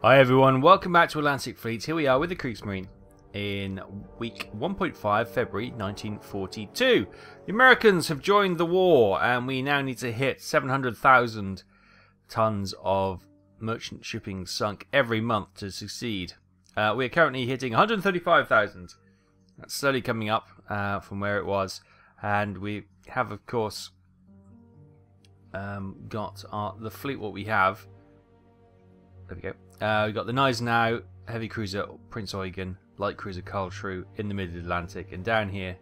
Hi everyone, welcome back to Atlantic Fleet. Here we are with the Kriegsmarine in week 1.5, February 1942. The Americans have joined the war and we now need to hit 700,000 tons of merchant shipping sunk every month to succeed. We are currently hitting 135,000. That's slowly coming up from where it was, and we have of course got the fleet what we have. There we go. We've got the Gneisenau, heavy cruiser Prince Eugen, light cruiser Karlsruhe in the mid-Atlantic, and down here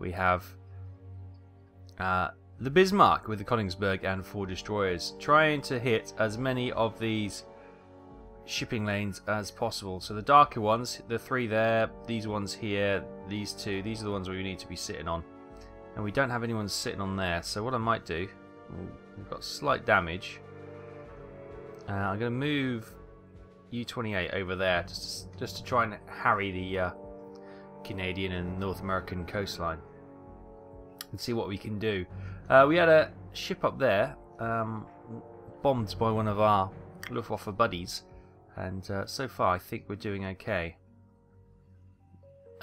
we have the Bismarck with the Königsberg and four destroyers, trying to hit as many of these shipping lanes as possible. So the darker ones, the three there, these ones here, these two, these are the ones we need to be sitting on, and we don't have anyone sitting on there. So what I might do, we've got slight damage. I'm going to move U-28 over there just to try and harry the Canadian and North American coastline and see what we can do. We had a ship up there bombed by one of our Luftwaffe buddies, and so far I think we're doing okay.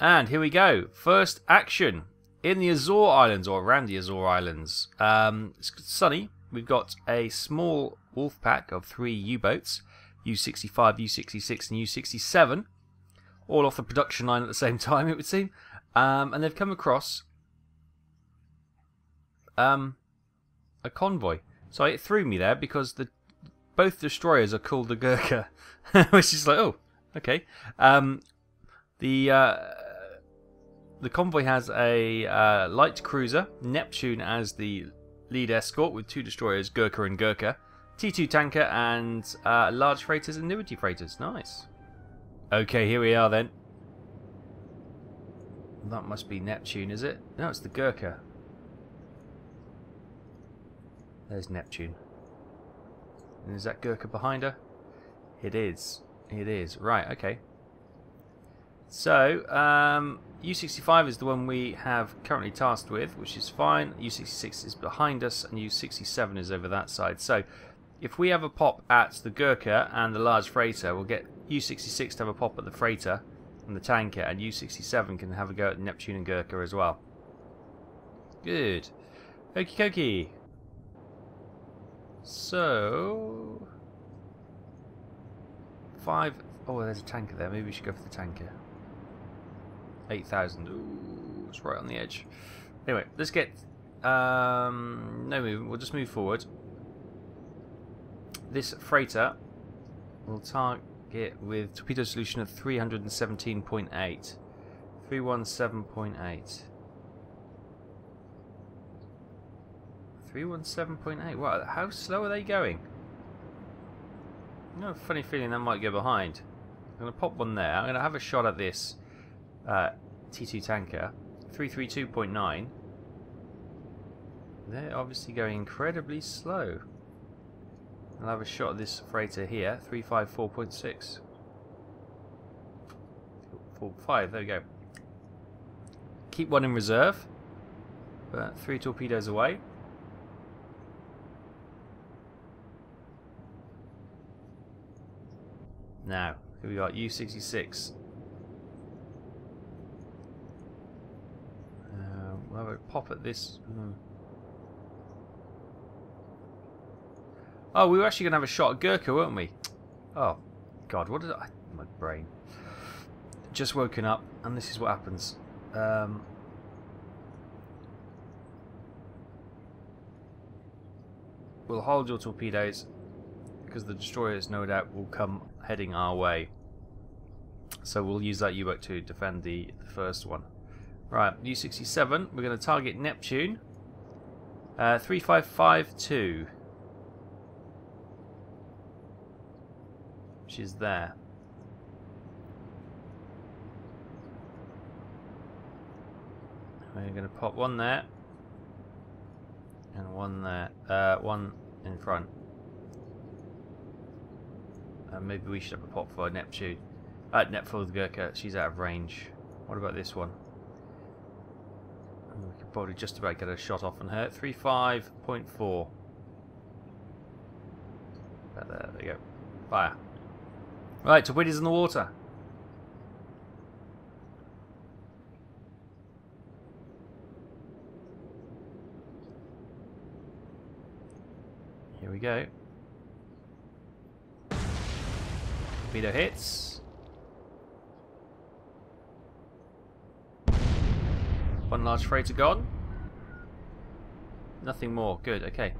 And here we go, first action in the Azore Islands, or around the Azore Islands. It's sunny. We've got a small wolf pack of three U-boats, U-65, U-66 and U-67, all off the production line at the same time, it would seem, and they've come across a convoy. So it threw me there because both destroyers are called the Gurkha, which is like, oh, okay. The convoy has a light cruiser, Neptune, as the lead escort with two destroyers, Gurkha and Gurkha, T2 tanker and large freighters and annuity freighters. Nice. Okay, here we are then. That must be Neptune, is it? No, it's the Gurkha. There's Neptune. And is that Gurkha behind her? It is. It is. Right, okay. So, U-65 is the one we have currently tasked with, which is fine. U-66 is behind us and U-67 is over that side. So, if we have a pop at the Gurkha and the large freighter, we'll get U-66 to have a pop at the freighter and the tanker, and U-67 can have a go at Neptune and Gurkha as well. Good. Okie dokie. So... Oh, there's a tanker there. Maybe we should go for the tanker. 8,000. Ooh, it's right on the edge. Anyway, let's get... no movement. We'll just move forward. This freighter will target with torpedo solution at 317.8. 317.8. 317.8. Wow, how slow are they going? I've got a funny feeling that might go behind. I'm going to pop one there. I'm going to have a shot at this T2 tanker. 332.9. They're obviously going incredibly slow. I'll have a shot at this freighter here, 354.6. 45, there we go. Keep one in reserve, but three torpedoes away. Now, here we got U-66. We'll have a pop at this. Oh, we were actually going to have a shot at Gurkha, weren't we? Oh, God, what did I... My brain. Just woken up, and this is what happens. We'll hold your torpedoes, because the destroyers, no doubt, will come heading our way. So we'll use that U-boat to defend the first one. Right, U-67, we're going to target Neptune. 3552. She's there. We're going to pop one there and one there, one in front. Maybe we should have a pop for Neptune. For the Gurkha, she's out of range. What about this one? We could probably just about get a shot off on her. 35.4. There we go. Fire. Right, to wind's in the water. Here we go. Torpedo hits. One large freighter gone. Nothing more. Good, okay.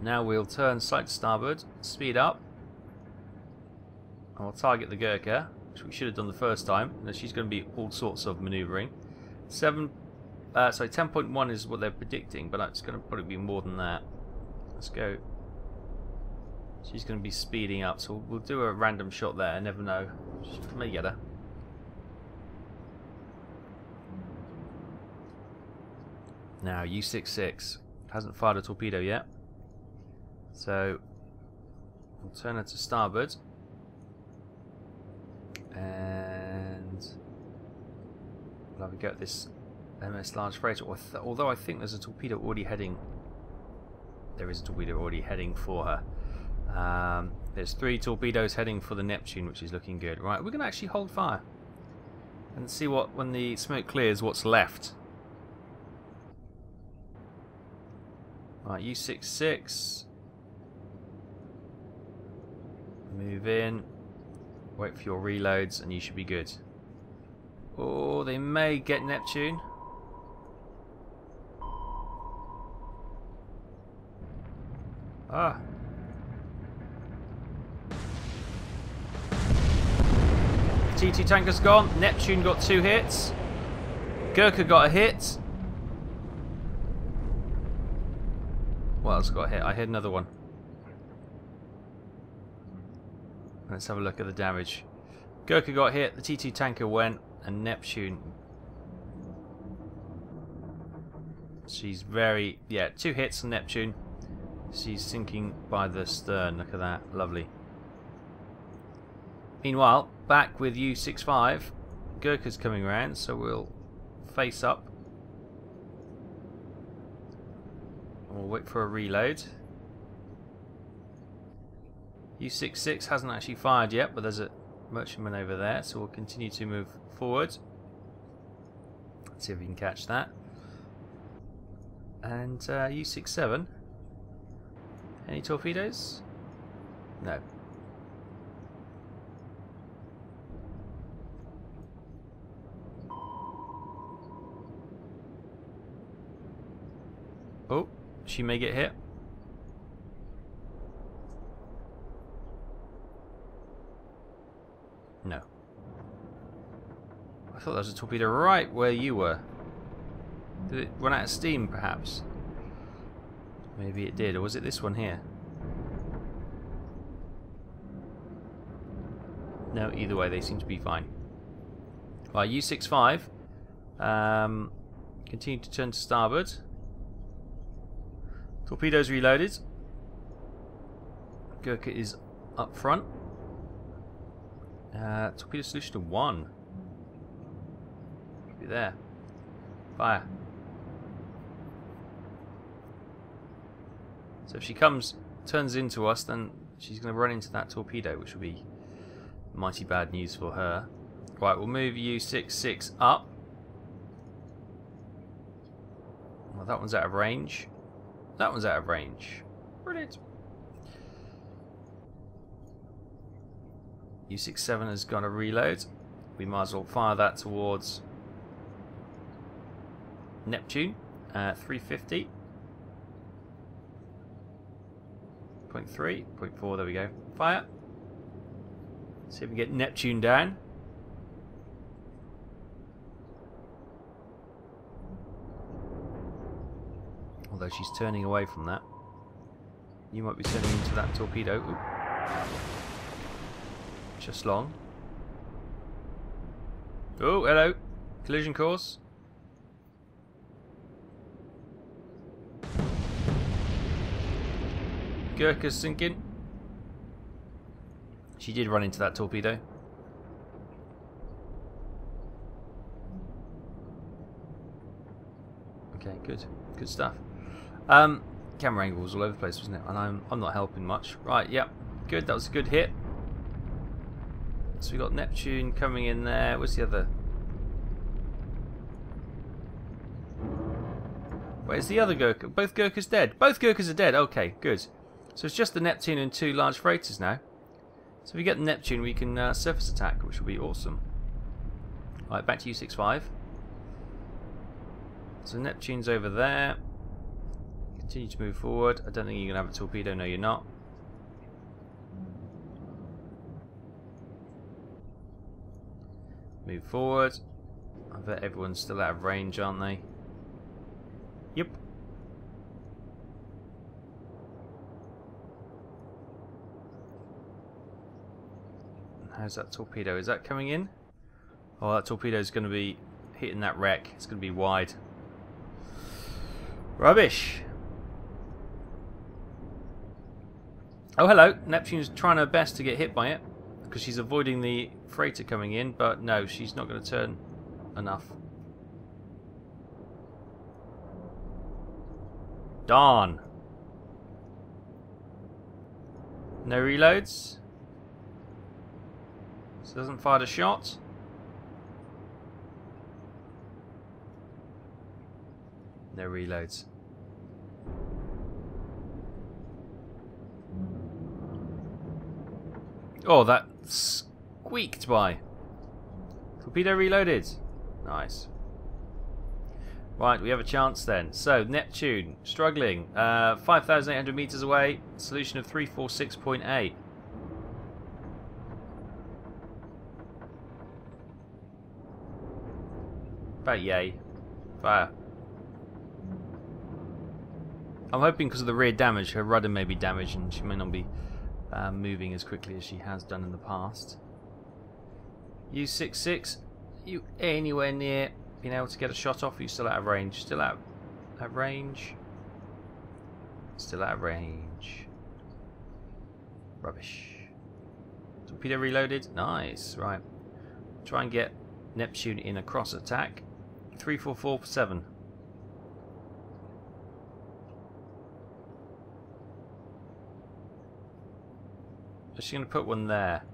Now we'll turn slight to starboard, speed up. And we'll target the Gurkha, which we should have done the first time. Now she's going to be all sorts of manoeuvring. 10.1 is what they're predicting, but it's going to probably be more than that. Let's go. She's going to be speeding up, so we'll do a random shot there. Never know. She may get her. Now, U-66 hasn't fired a torpedo yet, so we'll turn her to starboard and we'll have a go at this MS large freighter, although I think there's a torpedo already heading. There is a torpedo already heading for her. There's 3 torpedoes heading for the Neptune, which is looking good. Right, we're going to actually hold fire and see what, when the smoke clears, what's left. Right, U-66. Move in. Wait for your reloads and you should be good. Oh, they may get Neptune. Ah. T2 tanker's gone. Neptune got 2 hits. Gurkha got a hit. What else got hit? I hit another one. Let's have a look at the damage. Gurkha got hit, the T2 tanker went, and Neptune. She's very... yeah, 2 hits on Neptune. She's sinking by the stern. Look at that. Lovely. Meanwhile, back with U-65. Gurkha's coming around, so we'll face up. We'll wait for a reload. U-66 hasn't actually fired yet, but there's a merchantman over there, so we'll continue to move forward. Let's see if we can catch that. And U-67. Any torpedoes? No. Oh. She may get hit. No. I thought there was a torpedo right where you were. Did it run out of steam, perhaps? Maybe it did, or was it this one here? No, either way, they seem to be fine. Right, U-65. Continue to turn to starboard. Torpedoes reloaded. Gurkha is up front. Torpedo solution to 1. Be there. Fire. So if she comes, turns into us, then she's going to run into that torpedo, which will be mighty bad news for her. Right, we'll move U-66 up. Well, that one's out of range. That one's out of range. Brilliant. U-67 has got a reload. We might as well fire that towards Neptune. 350. 0.3, 0.4, there we go. Fire. See if we can get Neptune down. Although she's turning away from that. You might be turning into that torpedo. Ooh. Just long. Oh, hello. Collision course. Gurkha's sinking. She did run into that torpedo. Okay, good. Good stuff. Camera angle was all over the place, wasn't it? And I'm not helping much. Right, yep. Good, that was a good hit. So we got Neptune coming in there. Where's the other? Where's the other Gurkha? Both Gurkhas dead. Both Gurkhas are dead. Okay, good. So it's just the Neptune and two large freighters now. So if we get the Neptune, we can surface attack, which will be awesome. Alright, back to U-65. So Neptune's over there. Continue to move forward. I don't think you're going to have a torpedo. No, you're not. Move forward. I bet everyone's still out of range, aren't they? Yep. How's that torpedo? Is that coming in? Oh, that torpedo is going to be hitting that wreck. It's going to be wide. Rubbish. Oh, hello. Neptune's trying her best to get hit by it because she's avoiding the freighter coming in, but no, she's not going to turn enough. Darn. No reloads. So doesn't fire the shot. No reloads. Oh, that squeaked by. Torpedo reloaded. Nice. Right, we have a chance then. So, Neptune, struggling. 5,800 meters away. Solution of 346.8. About yay. Fire. I'm hoping because of the rear damage, her rudder may be damaged and she may not be moving as quickly as she has done in the past. U-66, you anywhere near being able to get a shot off? Are you still out of range? Still out of range? Still out of range. Rubbish. Torpedo reloaded. Nice. Right. Try and get Neptune in a cross attack. 344.7. Is she going to put one there?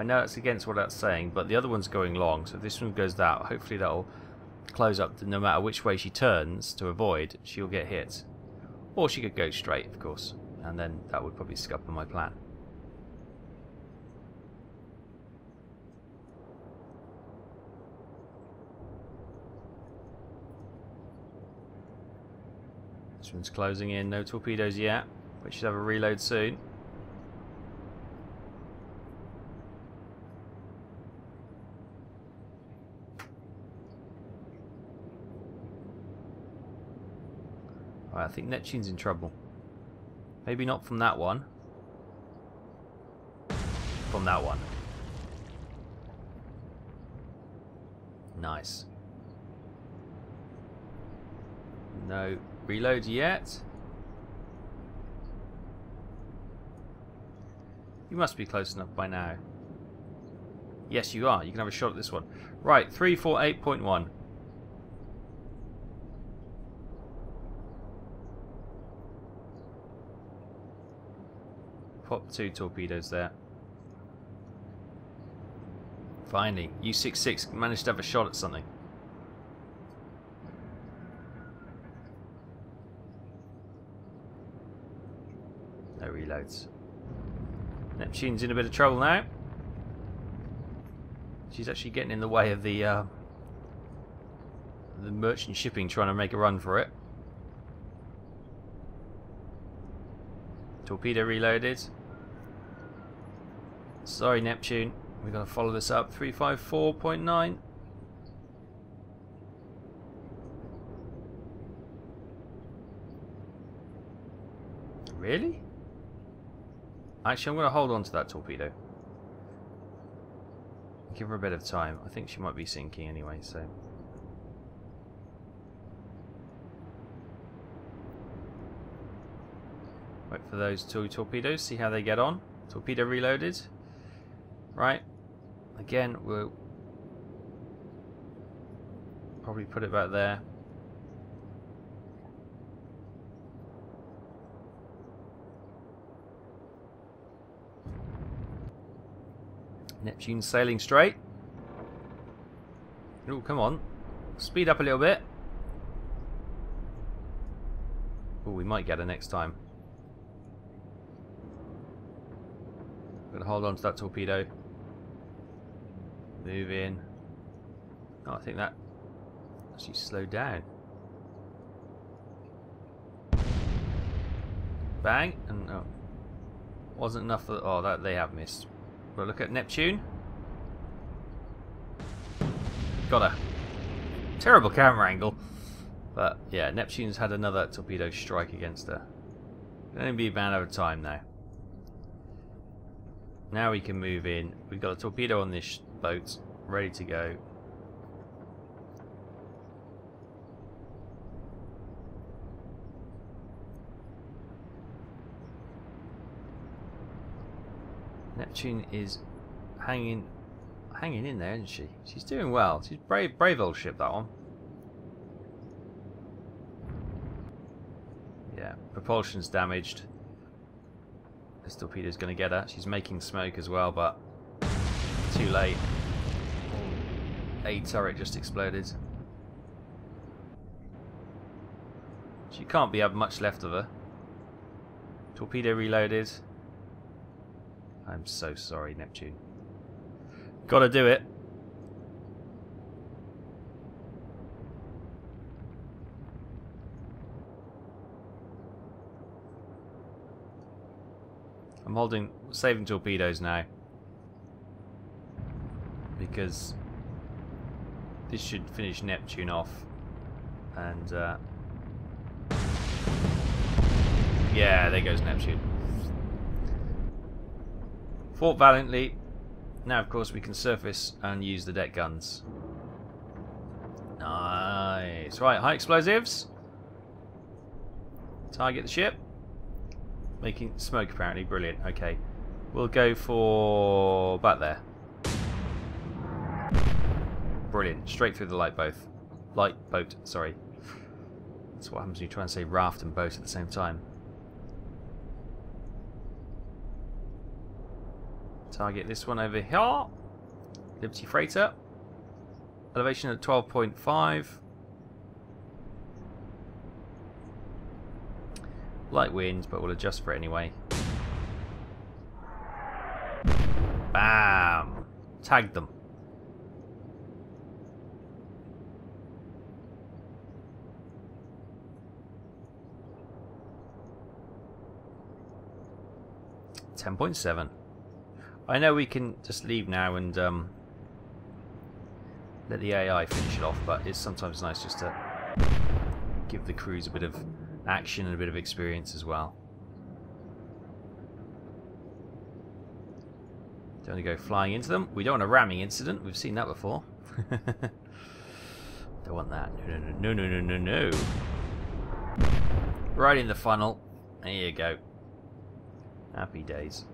I know it's against what that's saying, but the other one's going long, so if this one goes that, hopefully that'll close up. No matter which way she turns to avoid, she'll get hit. Or she could go straight, of course, and then that would probably scupper my plan. This one's closing in, no torpedoes yet, but she'll have a reload soon. I think Neptune's in trouble. Maybe not from that one. From that one. Nice. No reload yet. You must be close enough by now. Yes, you are. You can have a shot at this one. Right, 348.1. Pop two torpedoes there. Finally, U-66 managed to have a shot at something. No reloads. Neptune's in a bit of trouble now. She's actually getting in the way of the merchant shipping trying to make a run for it. Torpedo reloaded. Sorry, Neptune. We're going to follow this up. 354.9. Really? Actually, I'm going to hold on to that torpedo. Give her a bit of time. I think she might be sinking anyway, so. Wait for those two torpedoes, see how they get on. Torpedo reloaded. Right. Again, we'll probably put it back there. Neptune's sailing straight. Oh, come on. Speed up a little bit. Oh, we might get her next time. Gotta hold on to that torpedo. Move in. Oh, I think that actually slowed down. Bang, and oh, wasn't enough for, oh, that they have missed. But look at Neptune. Got a terrible camera angle, but yeah, Neptune's had another torpedo strike against her. Can only be a man over time now. Now we can move in. We've got a torpedo on this boat, ready to go. Neptune is hanging in there, isn't she? She's doing well. She's brave old ship, that one. Yeah, propulsion's damaged. This torpedo's going to get her. She's making smoke as well, but too late. A turret just exploded. She can't have much left of her. Torpedo reloaded. I'm so sorry, Neptune. Gotta do it. I'm saving torpedoes now, because this should finish Neptune off, and yeah, there goes Neptune. Fought valiantly. Now, of course, we can surface and use the deck guns. Nice. Right, high explosives. Target the ship. Making smoke, apparently. Brilliant. Okay. We'll go for back there. Brilliant. Straight through the light boat, sorry. That's what happens when you try and say raft and boat at the same time. Target this one over here. Liberty Freighter. Elevation at 12.5. Light winds, but we'll adjust for it anyway. Bam! Tagged them. .7. I know we can just leave now and let the AI finish it off, but it's sometimes nice just to give the crews a bit of action and a bit of experience as well. Don't want to go flying into them. We don't want a ramming incident. We've seen that before. Don't want that. No. Right in the funnel. There you go. Happy days.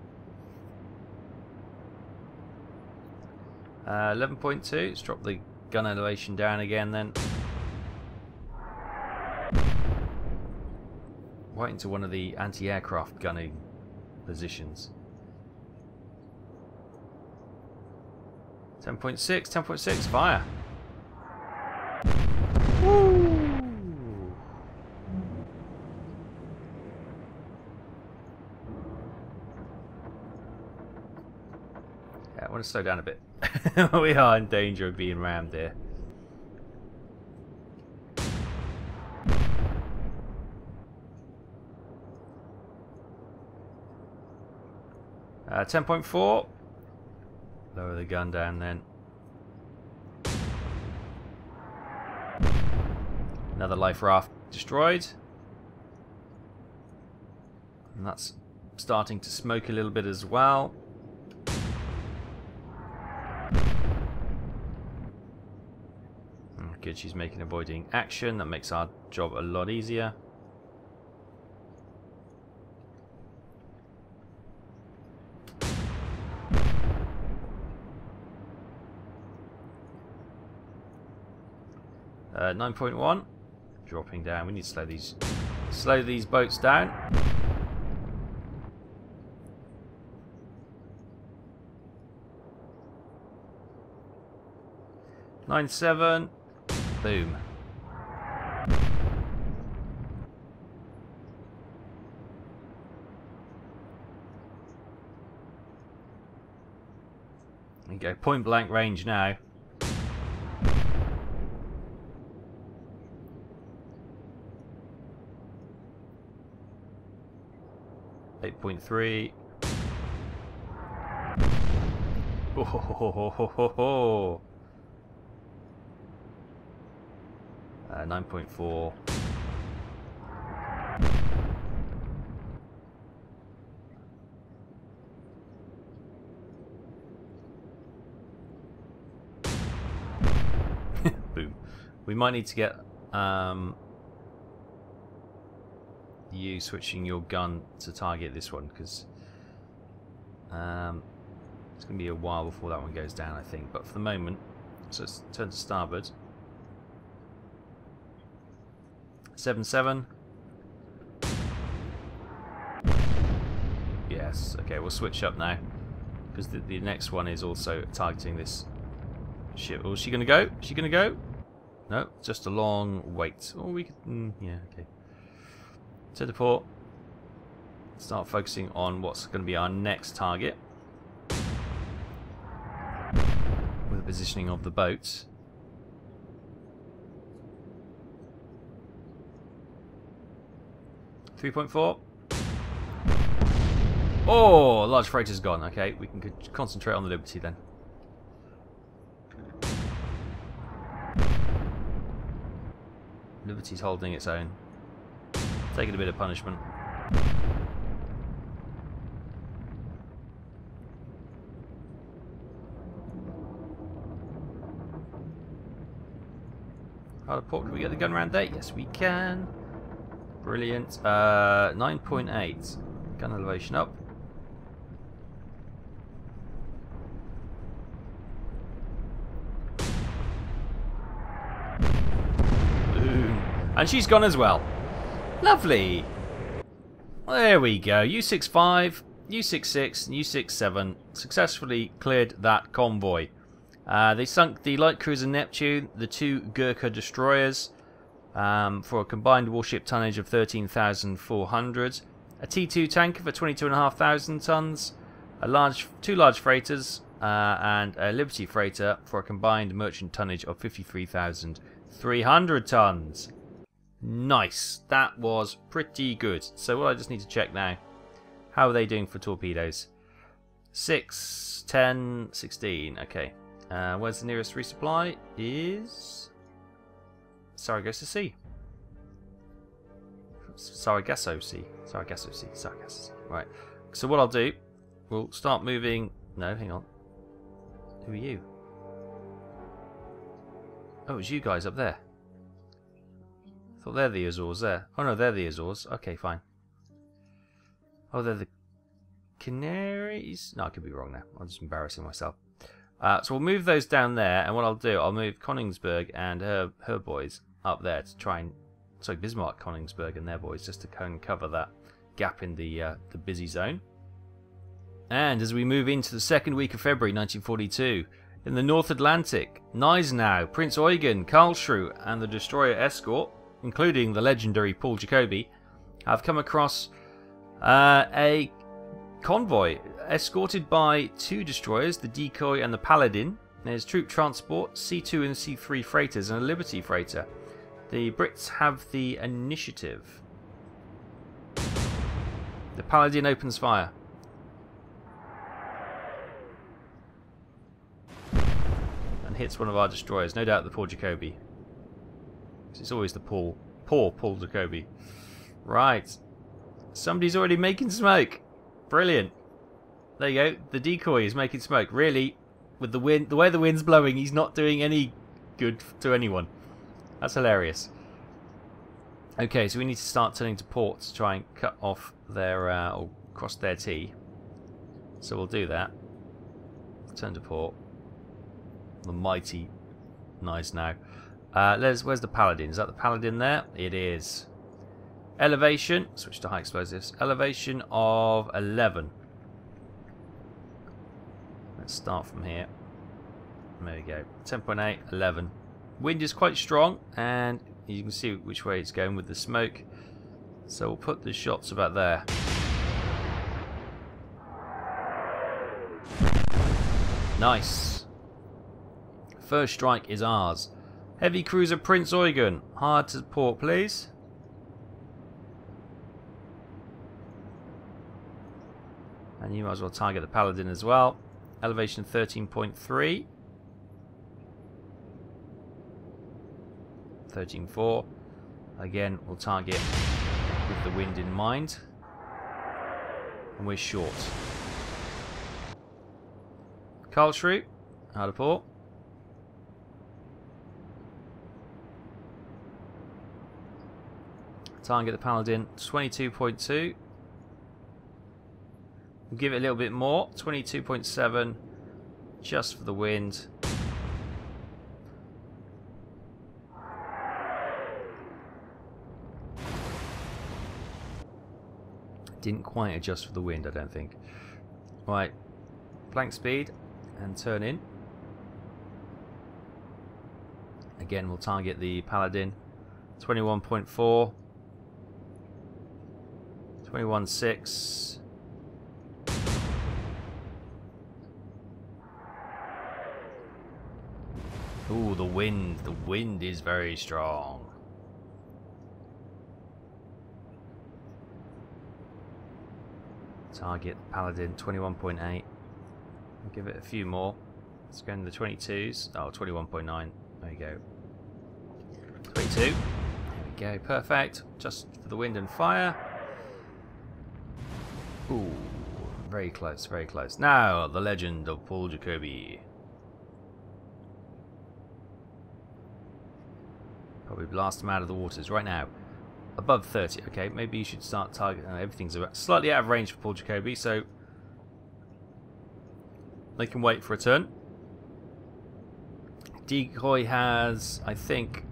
11.2, let's drop the gun elevation down again then. Right into one of the anti-aircraft gunning positions. 10.6, 10.6, fire! Woo! Yeah, I want to slow down a bit. We are in danger of being rammed here. .4. Lower the gun down then. Another life raft destroyed. And that's starting to smoke a little bit as well. Good, she's making avoiding action. That makes our job a lot easier. .9.1, dropping down. We need to slow these boats down. 97. Boom. There you go, point blank range now. .3. Oh, ho, ho, ho, ho, ho, ho. 9.4. Boom. We might need to get you switching your gun to target this one, because it's going to be a while before that one goes down, I think. But for the moment, so let's turn to starboard. 7-7. Yes, okay, we'll switch up now, because the next one is also targeting this ship. Oh, is she going to go? Is she going to go? No, just a long wait. Oh, we could... yeah, okay. To the port. Start focusing on what's going to be our next target, with the positioning of the boats. .4. Oh, large freighter's gone. Okay, we can concentrate on the Liberty then. Liberty's holding its own. Taking a bit of punishment. Out of port, can we get the gun round there? Yes, we can. Brilliant. 9.8. Gun elevation up. Boom. And she's gone as well. Lovely. There we go. U-65, U-66, and U-67 successfully cleared that convoy. They sunk the light cruiser Neptune, the two Gurkha destroyers, for a combined warship tonnage of 13,400, a T2 tanker for 22,500 tons, two large freighters, and a Liberty freighter for a combined merchant tonnage of 53,300 tons. Nice, that was pretty good. So what I just need to check now, how are they doing for torpedoes? 6, 10, 16, okay. Where's the nearest resupply? Is Sargasso Sea. Sargasso Sea. Right, so what I'll do, we'll start moving, no, hang on. Who are you? Oh, it's you guys up there. Oh, they're the Azores there. Oh no, they're the Azores. Okay, fine. Oh, they're the Canaries. No, I could be wrong now. I'm just embarrassing myself. So we'll move those down there, and what I'll do, I'll move Königsberg and her boys up there to try and... Sorry, Bismarck, Königsberg and their boys, just to kind of cover that gap in the busy zone. And as we move into the second week of February 1942, in the North Atlantic, Gneisenau, Prince Eugen, Karlsruhe and the destroyer escort, including the legendary Paul Jacobi, have come across a convoy escorted by two destroyers, the Decoy and the Paladin. There's troop transport, C2 and C3 freighters, and a Liberty freighter. The Brits have the initiative. The Paladin opens fire. And hits one of our destroyers, no doubt the Paul Jacobi. It's always the poor Paul Jacobi. Right. Somebody's already making smoke. Brilliant. There you go. The Decoy is making smoke. Really, with the wind, the way the wind's blowing, he's not doing any good to anyone. That's hilarious. Okay, so we need to start turning to port to try and cut off their, or cross their T. So we'll do that. Turn to port. The mighty Gneisenau. Where's the Paladin? Is that the Paladin there? It is. Elevation. Switch to high explosives. Elevation of 11. Let's start from here. There we go. 10.8, 11. Wind is quite strong, and you can see which way it's going with the smoke. So we'll put the shots about there. Nice. First strike is ours. Heavy cruiser Prince Eugen, hard to port, please. And you might as well target the Paladin as well. Elevation 13.3. 13.4. Again, we'll target with the wind in mind. And we're short. Karlsruhe, out of port. Target the Paladin, 22.2. We'll give it a little bit more, 22.7, just for the wind. Didn't quite adjust for the wind, I don't think. Right, blank speed and turn in. Again, we'll target the Paladin, 21.4. 21.6. Ooh, the wind is very strong. Target Paladin, 21.8. I'll give it a few more. Let's go in the 22s. Oh, 21.9. There you go. 22. There we go. Perfect. Just for the wind and fire. Ooh, very close, very close. Now, the legend of Paul Jacobi. Probably blast them out of the waters right now. Above 30, okay, maybe you should start targeting. Everything's about slightly out of range for Paul Jacobi, so they can wait for a turn. Decoy has, I think,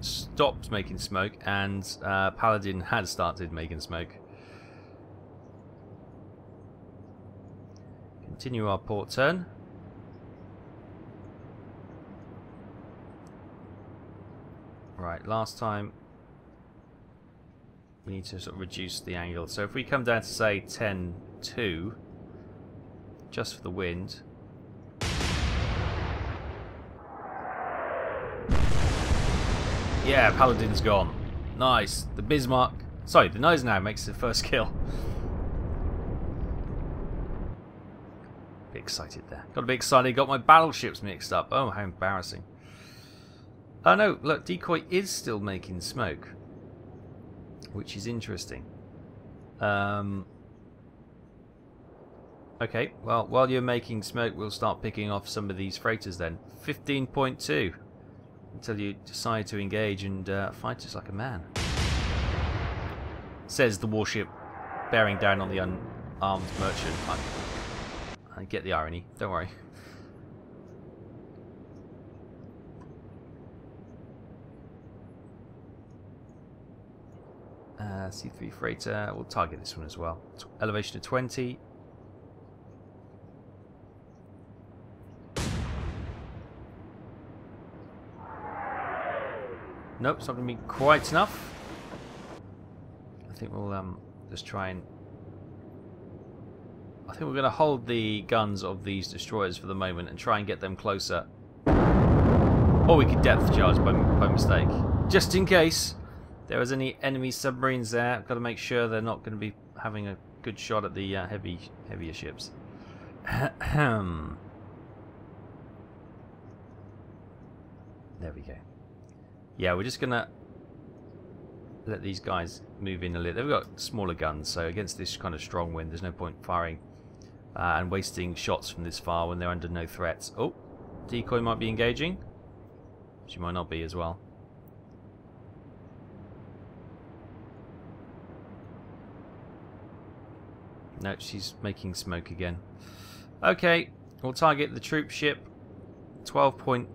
stopped making smoke, and Paladin has started making smoke. Continue our port turn. Right, last time we need to sort of reduce the angle. So if we come down to say 10.2, just for the wind. Yeah, Paladin's gone. Nice. The Bismarck, sorry, the Gneisenau makes the first kill. Excited there. Got a bit excited, got my battleships mixed up. Oh, how embarrassing. Oh no, look, Decoy is still making smoke, which is interesting. Okay, well, while you're making smoke, we'll start picking off some of these freighters then. 15.2 until you decide to engage and fight us like a man. Says the warship bearing down on the unarmed merchant. I get the irony, don't worry. C3 freighter, we'll target this one as well. Elevation of 20. Nope, it's not going to be quite enough. I think we'll just try and... I think we're going to hold the guns of these destroyers for the moment and try and get them closer. Or we could depth charge by mistake. Just in case there was any enemy submarines there. I've got to make sure they're not going to be having a good shot at the heavier ships. There we go. Yeah, we're just going to let these guys move in a little. They've got smaller guns, so against this kind of strong wind, there's no point firing and wasting shots from this far when they're under no threats. Oh, Decoy might be engaging. She might not be as well. No, she's making smoke again. Okay, we'll target the troop ship. 12.4.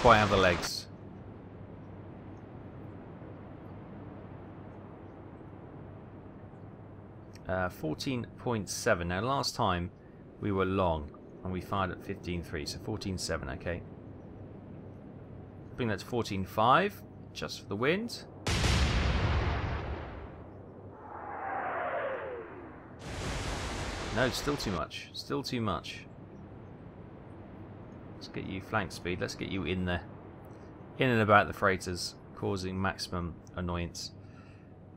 Quite have the legs. 14.7. Now last time we were long and we fired at 15.3, so 14.7, okay. Bring that to 14.5, just for the wind. No, still too much. Still too much. Let's get you flank speed. Let's get you in there. In and about the freighters, causing maximum annoyance.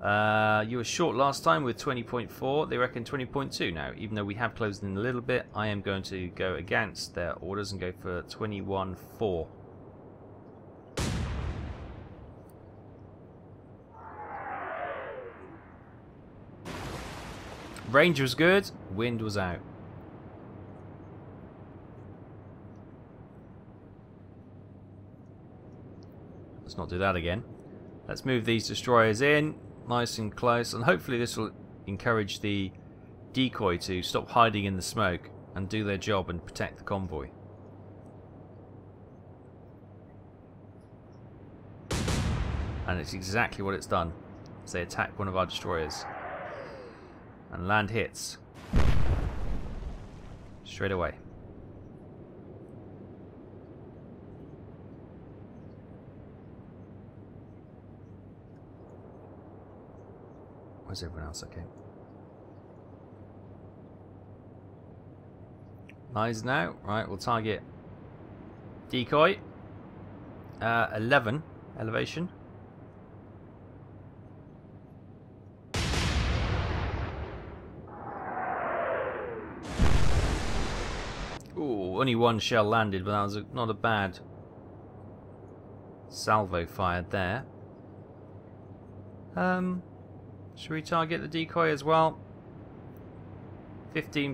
You were short last time with 20.4. They reckon 20.2 now. Even though we have closed in a little bit, I am going to go against their orders and go for 21.4. Range was good, wind was out. Let's not do that again. Let's move these destroyers in, nice and close, and hopefully this will encourage the decoy to stop hiding in the smoke and do their job and protect the convoy. And it's exactly what it's done. They attack one of our destroyers. And land hits straight away. Where's everyone else? Okay. Gneisenau. Right, we'll target decoy. 11 elevation. Only one shell landed, but that was not a bad salvo fired there. Should we target the decoy as well? 15.6.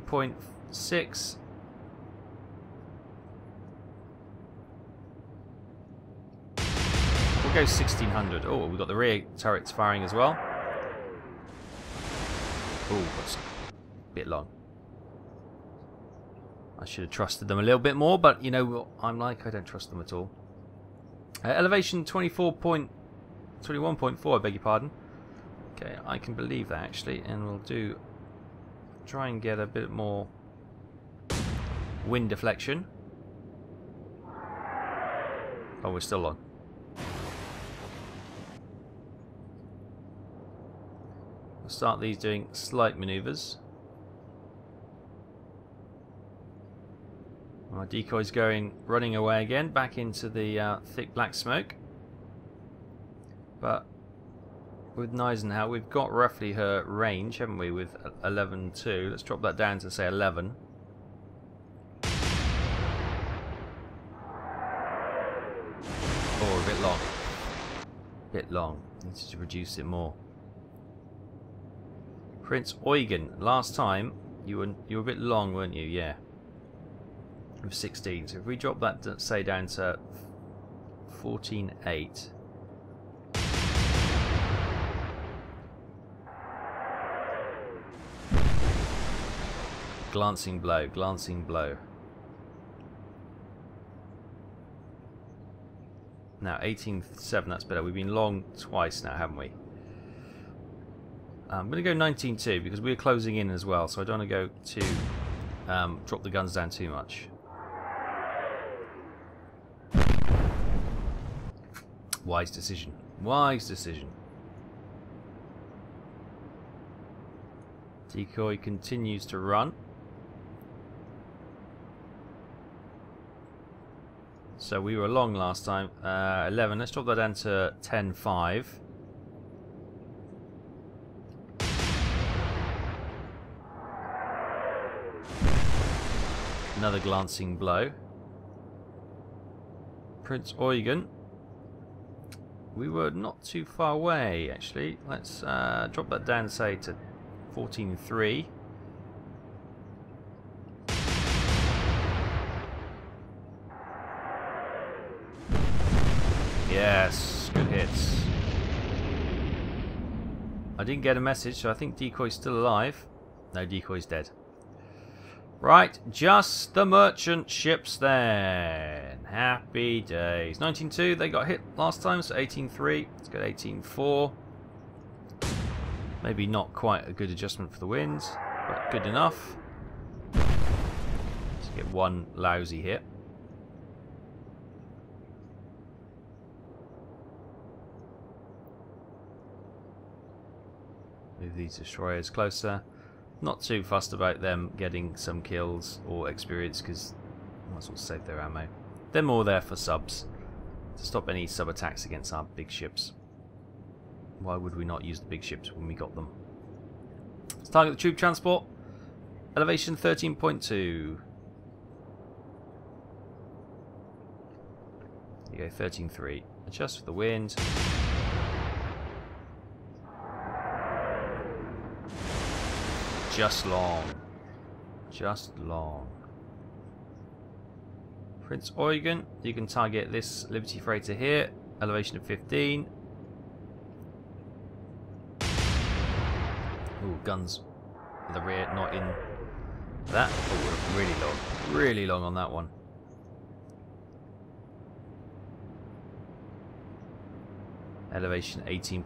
We'll go 1600. Oh, we've got the rear turrets firing as well. Oh, that's a bit long. I should have trusted them a little bit more, but you know what I'm like, I don't trust them at all. Elevation 21.4, I beg your pardon. Okay, I can believe that actually, and we'll do try and get a bit more wind deflection. Oh, we're still on. We'll start these doing slight maneuvers. Our decoy's running away again, back into the thick black smoke. But with Gneisenau, we've got roughly her range, haven't we, with 11.2. Let's drop that down to, say, 11. Oh, a bit long. Bit long. Need to reduce it more. Prince Eugen, last time you were a bit long, weren't you? Yeah. Of 16, so if we drop that, say, down to 14.8, glancing blow, glancing blow. Now 18.7, that's better. We've been long twice now, haven't we? I'm going to go 19.2 because we're closing in as well, so I don't want to go to drop the guns down too much. Wise decision. Wise decision. Decoy continues to run. So we were long last time. 11. Let's drop that down to 10.5. Another glancing blow. Prince Eugen. We were not too far away, actually. Let's drop that down, say, to 14.3. Yes, good hits. I didn't get a message, so I think decoy's still alive. No, decoy's dead. Right, just the merchant ships then. Happy days. 19.2, they got hit last time, so 18.3. Let's go 18.4. Maybe not quite a good adjustment for the winds, but good enough. Let's get one lousy hit. Move these destroyers closer. Not too fussed about them getting some kills or experience, because might as well save their ammo. They're more there for subs, to stop any sub attacks against our big ships. Why would we not use the big ships when we got them? Let's target the troop transport. Elevation 13.2. You go 13.3. Adjust for the wind. Just long. Just long. Prince Eugen, you can target this Liberty Freighter here. Elevation of 15. Ooh, guns at the rear, not in that. Oh, really long. Really long on that one. Elevation 18.1.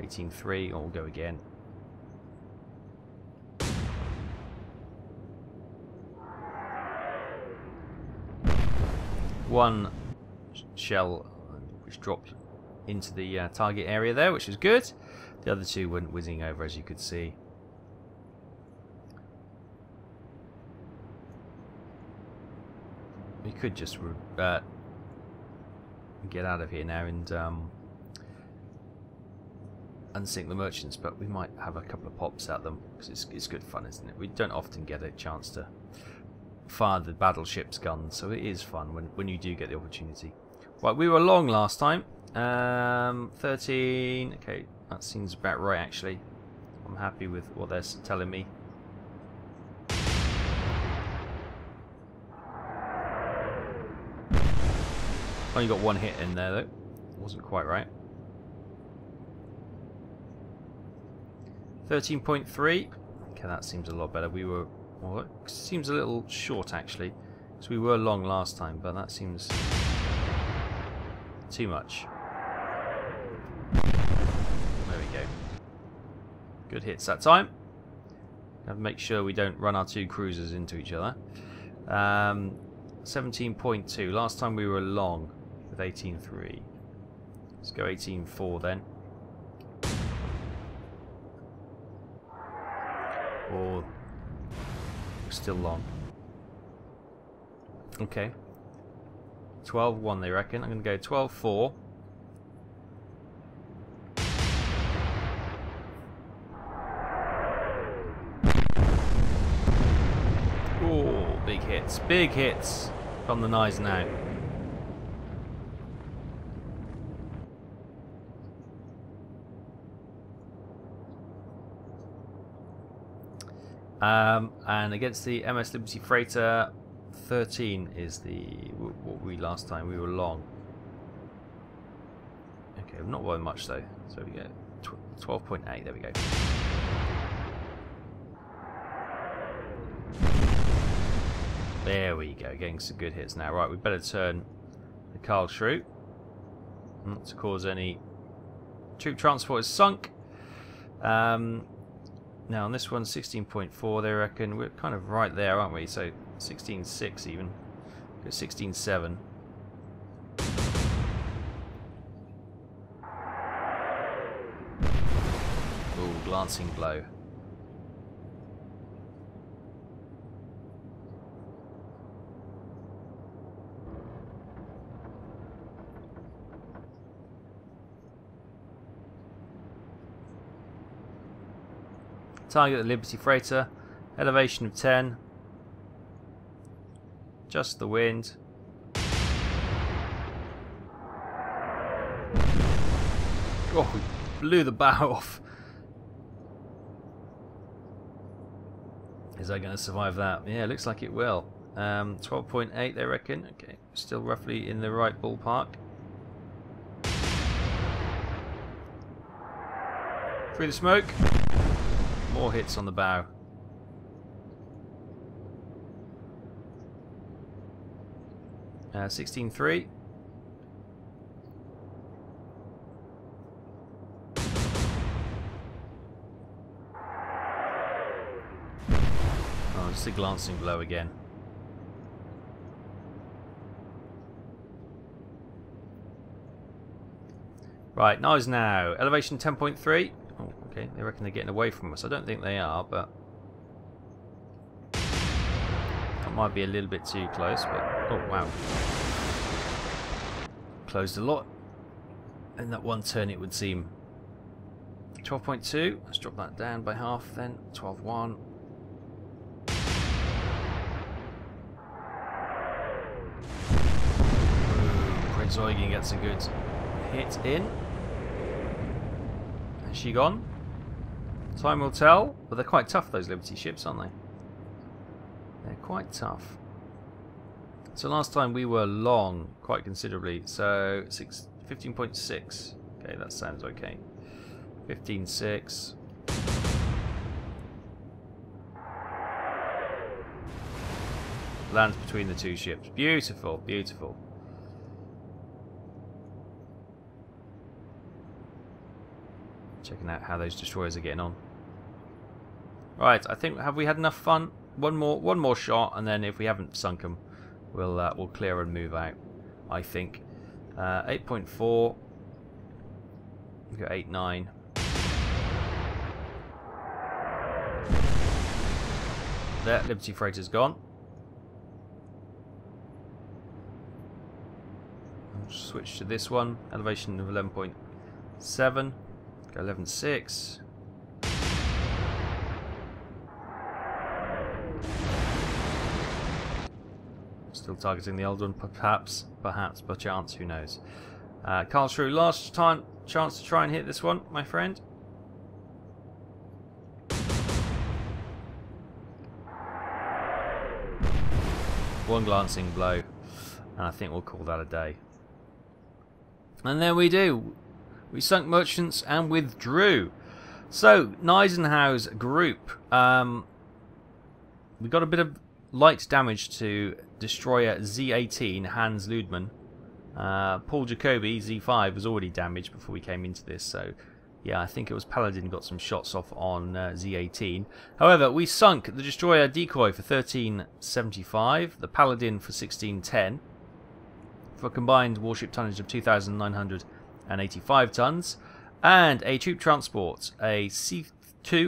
18.3. Oh, we'll go again. One shell which dropped into the target area there, which was good. The other two went whizzing over, as you could see. We could just get out of here now and sink the merchants, but we might have a couple of pops at them, because it's good fun, isn't it? We don't often get a chance to fire the battleship's guns, so it is fun when you do get the opportunity. Right, we were long last time. 13. Okay, that seems about right actually. I'm happy with what they're telling me. Only got one hit in there though. Wasn't quite right. 13.3. Okay, that seems a lot better. We were, well, it seems a little short actually, because we were long last time, but that seems too much. There we go. Good hits that time. Have to make sure we don't run our two cruisers into each other. 17.2. Last time we were long with 18.3. Let's go 18.4 then. Or still long. Okay. 12.1 they reckon. I'm going to go 12.4. Oh, big hits. Big hits from the Gneisenau. And against the MS Liberty Freighter, 13 is the what we last time we were long. Okay, not by much though. So we go 12.8. There we go. There we go. Getting some good hits now. Right, we better turn the Karlsruhe, not to cause any troop transport is sunk. Now on this one, 16.4 they reckon. We're kind of right there, aren't we? So 16.6 even. Go 16.7. Ooh, glancing blow. Target the Liberty Freighter, elevation of 10, just the wind. Oh, we blew the bow off. Is that going to survive that? Yeah, looks like it will. 12.8 they reckon. Okay, still roughly in the right ballpark. Through the smoke. More hits on the bow. Uh, 16.3. Just a glancing blow again. Right, nice now. Elevation 10.3. Oh, okay, they reckon they're getting away from us. I don't think they are, but... that might be a little bit too close, but... oh, wow. Closed a lot. In that one turn, it would seem. 12.2. Let's drop that down by half then. 12.1. Prince Eugen gets a good hit in. Has she gone? Time will tell. But they're quite tough, those Liberty ships, aren't they? They're quite tough. So last time we were long quite considerably. So 15.6. Okay, that sounds okay. 15.6. Lands between the two ships. Beautiful, beautiful. Checking out how those destroyers are getting on. Right, I think, have we had enough fun? One more shot, and then if we haven't sunk them, we'll clear and move out. I think 8.4. We got 8.9. There, Liberty Freighter's gone. I'll switch to this one. Elevation of 11.7. Go 11.6. Still targeting the old one, perhaps, by chance, who knows. Karlsruhe, last time chance to try and hit this one, my friend. One glancing blow, and I think we'll call that a day. And there we do. We sunk merchants and withdrew. So Gneisenau's group, we got a bit of light damage to destroyer Z18 Hans Ludmann. Paul Jacobi Z5 was already damaged before we came into this, so yeah, I think it was Paladin got some shots off on Z18. However, we sunk the destroyer Decoy for 1375, the Paladin for 1610, for a combined warship tonnage of 2,985 tons, and a troop transport, a C2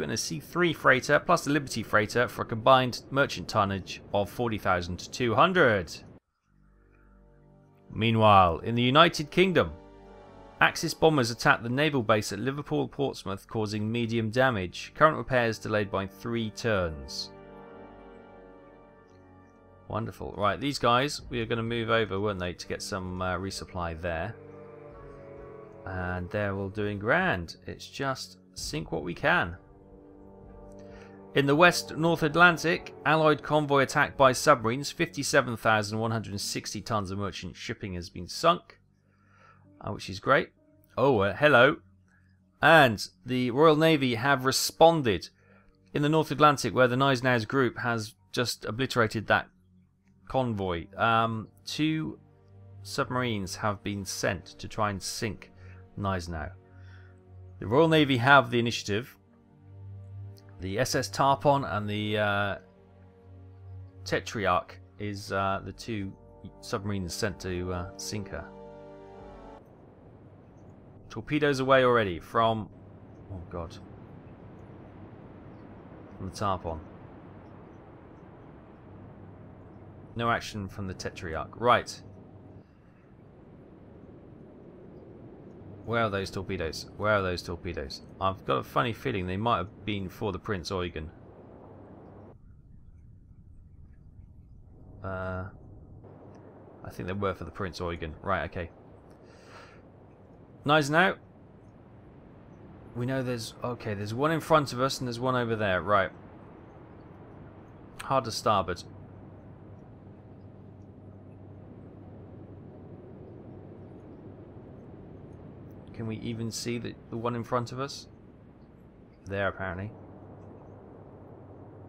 and a C3 freighter, plus the Liberty Freighter, for a combined merchant tonnage of 40,200. Meanwhile, in the United Kingdom, Axis bombers attacked the naval base at Liverpool Portsmouth, causing medium damage. Current repairs delayed by 3 turns. Wonderful. Right, these guys, we are going to move over, weren't they, to get some resupply there. And they're all doing grand. It's just sink what we can. In the West North Atlantic, Allied convoy attack by submarines. 57,160 tons of merchant shipping has been sunk. Which is great. Oh, hello. And the Royal Navy have responded in the North Atlantic, where the Gneisenau's group has just obliterated that convoy. 2 submarines have been sent to try and sink Gneisenau. The Royal Navy have the initiative. The SS Tarpon and the Tetrarch is the 2 submarines sent to sink her. Torpedoes away already from, oh god, from the Tarpon. No action from the Tetrarch. Right. Where are those torpedoes? Where are those torpedoes? I've got a funny feeling they might have been for the Prince Eugen. I think they were for the Prince Eugen. Right, okay. Gneisenau. We know there's... okay, there's one in front of us and there's one over there. Right. Hard to starboard. Can we even see the one in front of us? There, apparently.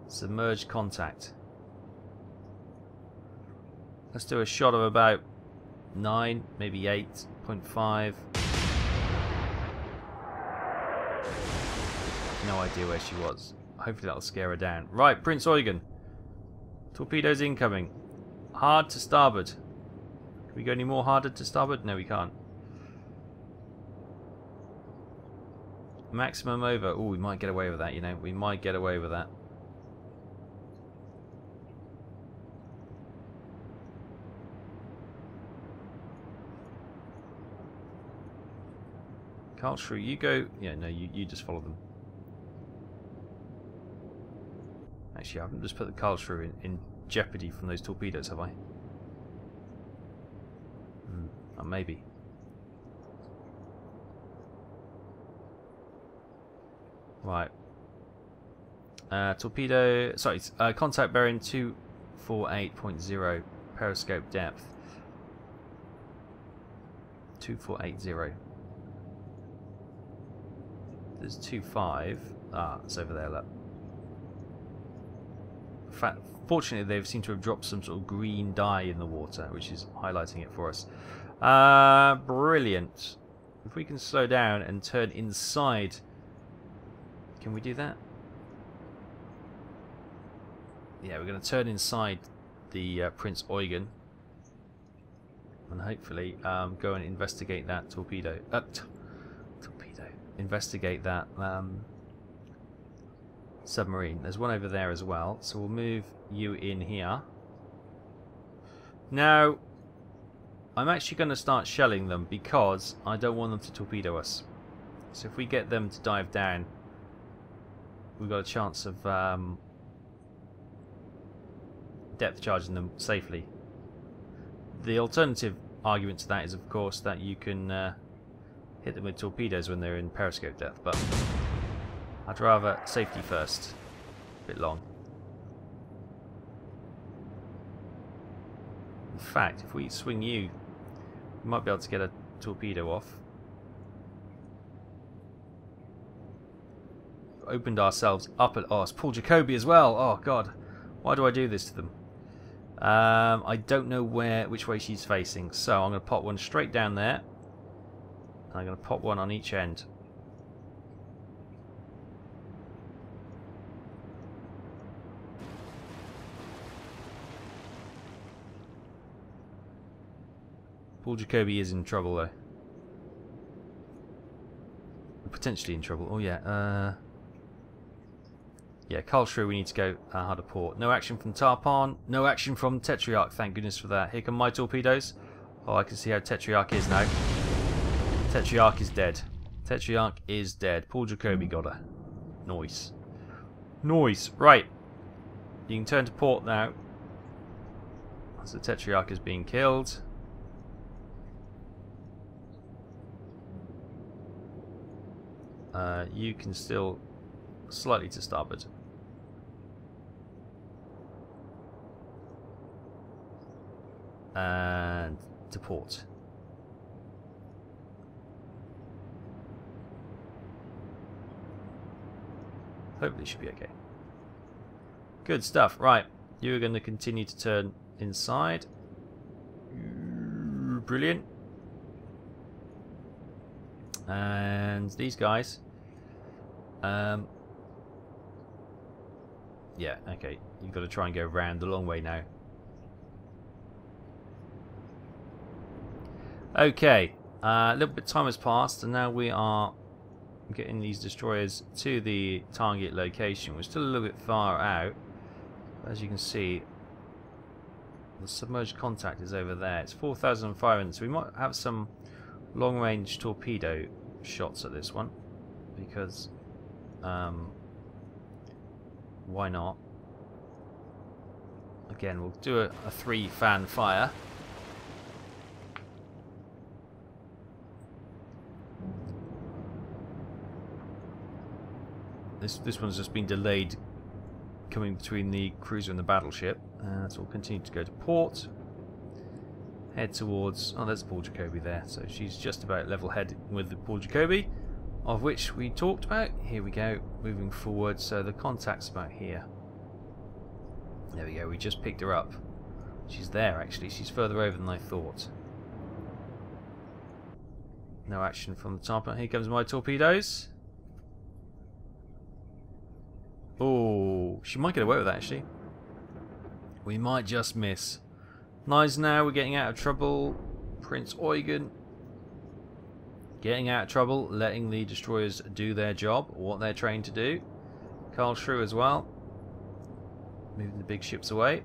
Submerged contact. Let's do a shot of about 9, maybe 8.5. No idea where she was. Hopefully that'll scare her down. Right, Prince Eugen. Torpedoes incoming. Hard to starboard. Can we go any more harder to starboard? No, we can't. Maximum over. Oh, we might get away with that, you know. We might get away with that. Karlsruhe, you go... Yeah, no, you just follow them. Actually, I haven't just put the Karlsruhe in jeopardy from those torpedoes, have I? Oh, maybe. Right. Torpedo... Sorry, contact bearing 248.0. Periscope depth. 2480. There's 25. Ah, it's over there, look. Fortunately, they've seemed to have dropped some sort of green dye in the water, which is highlighting it for us. Brilliant. If we can slow down and turn inside... Can we do that? Yeah, we're going to turn inside the Prince Eugen. And hopefully go and investigate that torpedo. Investigate that submarine. There's one over there as well, so we'll move you in here. Now I'm actually going to start shelling them because I don't want them to torpedo us. So if we get them to dive down, we've got a chance of depth charging them safely. The alternative argument to that is, of course, that you can hit them with torpedoes when they're in periscope depth, but I'd rather safety first. A bit long. In fact, if we swing you, we might be able to get a torpedo off. We've opened ourselves up at us. Paul Jacobi as well. Oh God, why do I do this to them? I don't know which way she's facing, so I'm going to pop one straight down there. I'm going to pop one on each end. Paul Jacobi is in trouble, though. Potentially in trouble. Oh, yeah. Yeah, Karlsruhe, we need to go harder port. No action from Tarpon. No action from Tetrarch. Thank goodness for that. Here come my torpedoes. Oh, I can see how Tetrarch is now. Tetrarch is dead. Tetrarch is dead. Paul Jacobi got her. Nice. Nice. Right. You can turn to port now. So Tetrarch is being killed. You can still slightly to starboard. And to port. Hopefully it should be okay. Good stuff. Right, you're going to continue to turn inside. Brilliant. And these guys. Yeah, okay. You've got to try and go around the long way now. Okay. A little bit of time has passed, and now we are... getting these destroyers to the target location. We're still a little bit far out. As you can see, the submerged contact is over there. It's 4,500. So we might have some long-range torpedo shots at this one, because why not? Again, we'll do a three-fan fire. This one's just been delayed coming between the cruiser and the battleship. So we'll continue to go to port. Head towards... Oh, there's Paul Jacobi there. So she's just about level-headed with the Paul Jacobi, of which we talked about. Here we go, moving forward. So the contact's about here. There we go, we just picked her up. She's there, actually. She's further over than I thought. No action from the top. Here comes my torpedoes. Oh, she might get away with that, actually. We might just miss. Gneisenau, we're getting out of trouble. Prince Eugen, getting out of trouble, letting the destroyers do their job, what they're trained to do. Karlsruhe as well, moving the big ships away.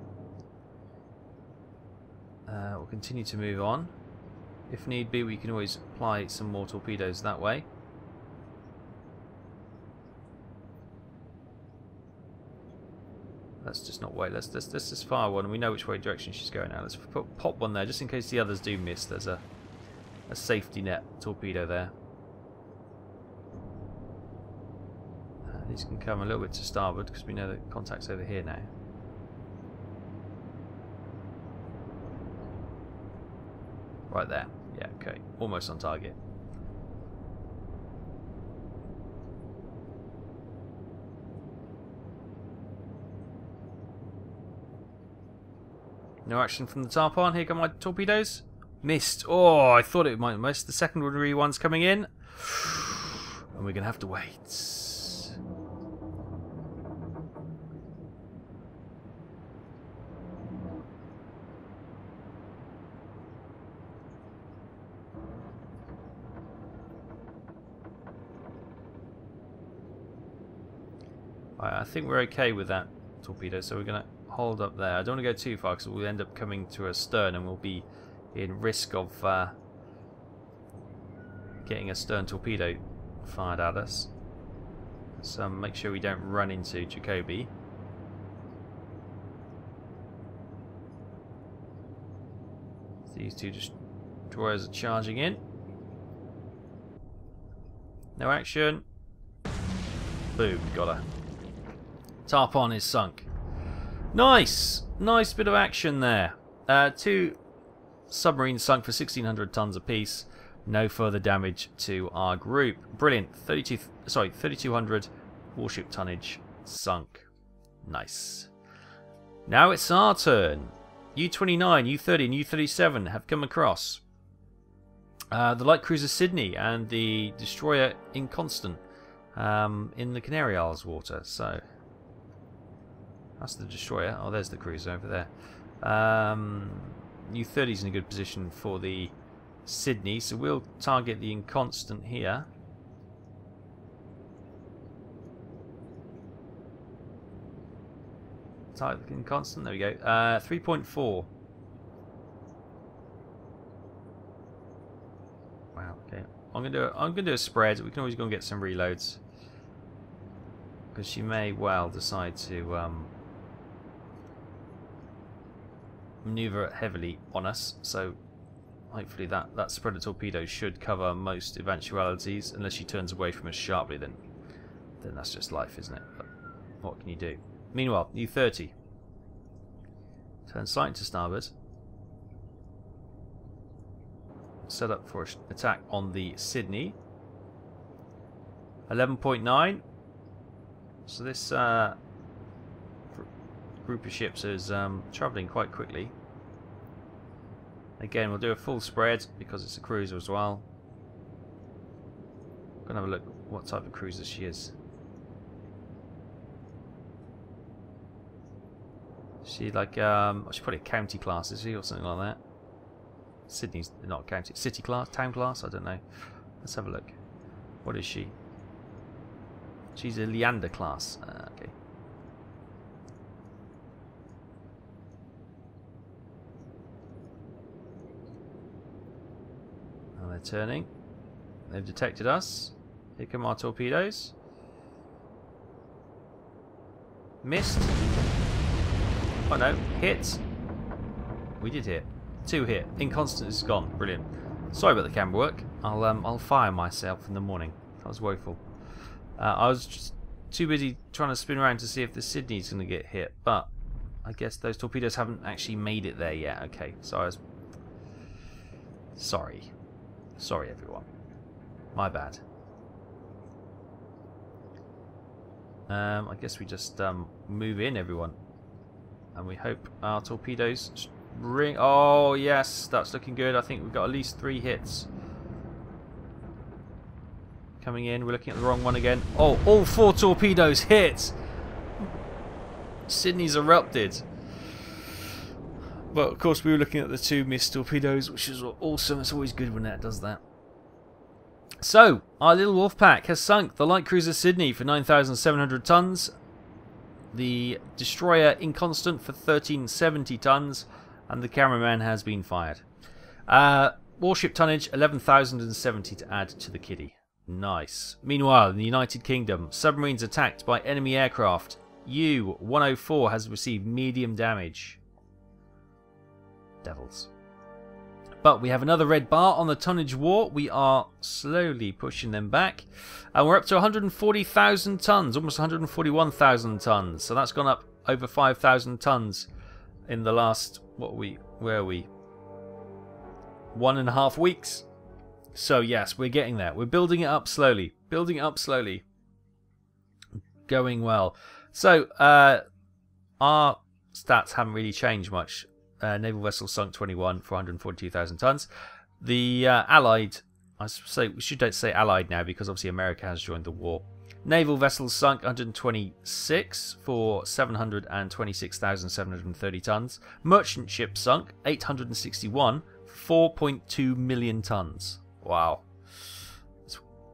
We'll continue to move on. If need be, we can always apply some more torpedoes that way. Let's just not wait. Let's just fire one. We know which way direction she's going now. Let's pop one there just in case the others do miss. There's a safety net torpedo there. These can come a little bit to starboard because we know the contact's over here now. Right there. Yeah, okay. Almost on target. No action from the Tarpon. Here come my torpedoes. Missed. Oh, I thought it might miss. The secondary one's coming in. And we're going to have to wait. I think we're okay with that torpedo, so we're going to hold up there. I don't want to go too far because we'll end up coming to a stern and we'll be in risk of getting a stern torpedo fired at us. So make sure we don't run into Jacobi. These two destroyers are charging in. No action. Boom, got her. Tarpon is sunk. Nice! Nice bit of action there. Two submarines sunk for 1,600 tons apiece. No further damage to our group. Brilliant. 3,200 warship tonnage sunk. Nice. Now it's our turn. U-29, U-30 and U-37 have come across. The light cruiser Sydney and the destroyer Inconstant in the Canary Isles water. So that's the destroyer. Oh, there's the cruiser over there. U-30's in a good position for the Sydney, so we'll target the Inconstant here. Target the Inconstant, there we go. 3.4. Wow, okay. I'm gonna do a spread. We can always go and get some reloads. Because she may well decide to maneuver heavily on us, so hopefully that spread of torpedoes should cover most eventualities, unless she turns away from us sharply, then that's just life, isn't it? But what can you do? Meanwhile, U-30. Turn sight to starboard. Set up for an attack on the Sydney. 11.9. So this group of ships is travelling quite quickly. Again, we'll do a full spread because it's a cruiser as well. I'm going to have a look at what type of cruiser she is. She like she's probably a county class, is she, or something like that? Sydney's not a county, city class, town class, I don't know. Let's have a look. What is she? She's a Leander class. Okay. They're turning. They've detected us. Here come our torpedoes. Missed. Oh no, hit. We did hit. Two hit. Inconstant is gone. Brilliant. Sorry about the camera work. I'll fire myself in the morning. That was woeful. I was just too busy trying to spin around to see if the Sydney's going to get hit, but I guess those torpedoes haven't actually made it there yet. Okay, so I was sorry. Sorry, everyone. My bad. I guess we just move in, everyone. And we hope our torpedoes ring. Oh, yes, that's looking good. I think we've got at least 3 hits coming in. We're looking at the wrong one again. Oh, all 4 torpedoes hit! Sydney's erupted. But of course we were looking at the two missed torpedoes, which is awesome. It's always good when that does that. So, our little wolf pack has sunk the light cruiser Sydney for 9,700 tons, the destroyer Inconstant for 1,370 tons, and the cameraman has been fired. Warship tonnage 11,070 to add to the kitty. Nice. Meanwhile, in the United Kingdom, submarines attacked by enemy aircraft. U-104 has received medium damage. Devils. But we have another red bar on the tonnage war. We are slowly pushing them back. And we're up to 140,000 tons, almost 141,000 tons. So that's gone up over 5,000 tons in the last, where are we? 1.5 weeks. So yes, we're getting there. We're building it up slowly. Building it up slowly. Going well. So, our stats haven't really changed much. Naval vessel sunk 21 for 142,000 tons. The Allied, I say we should don't say Allied now because obviously America has joined the war. Naval vessels sunk 126 for 726,730 tons. Merchant ships sunk 861 for 4.2 million tons. Wow.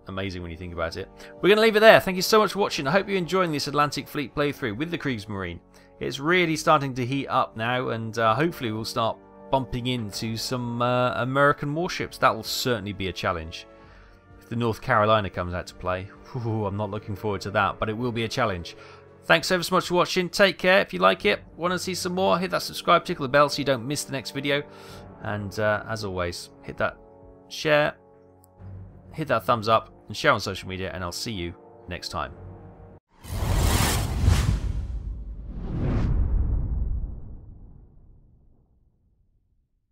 Amazing when you think about it. We're going to leave it there. Thank you so much for watching. I hope you're enjoying this Atlantic Fleet playthrough with the Kriegsmarine. It's really starting to heat up now, and hopefully we'll start bumping into some American warships. That will certainly be a challenge. If the North Carolina comes out to play, whew, I'm not looking forward to that, but it will be a challenge. Thanks ever so much for watching. Take care. If you like it, want to see some more, hit that subscribe, tickle the bell so you don't miss the next video. And as always, hit that share, hit that thumbs up, and share on social media, and I'll see you next time.